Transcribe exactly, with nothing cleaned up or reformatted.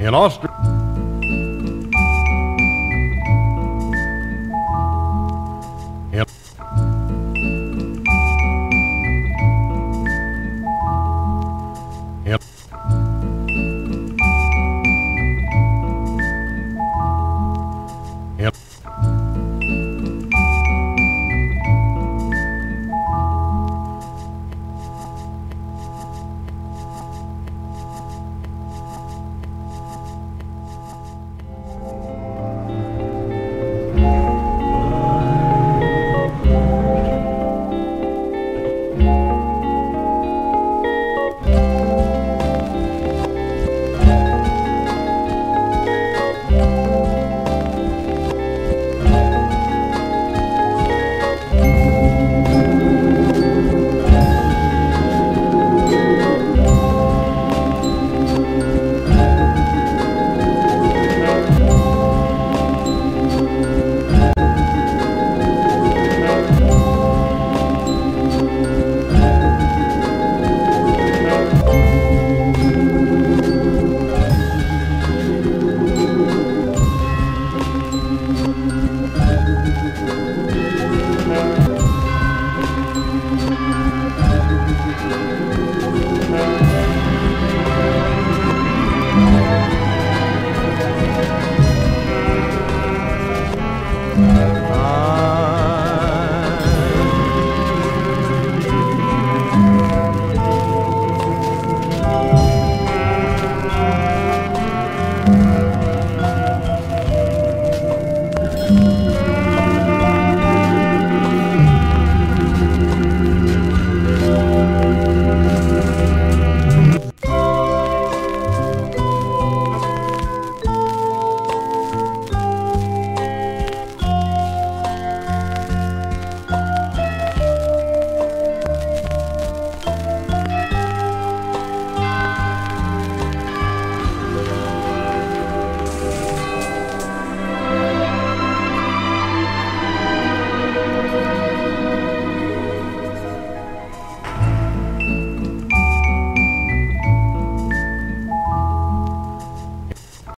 In Austria, yep. Yep.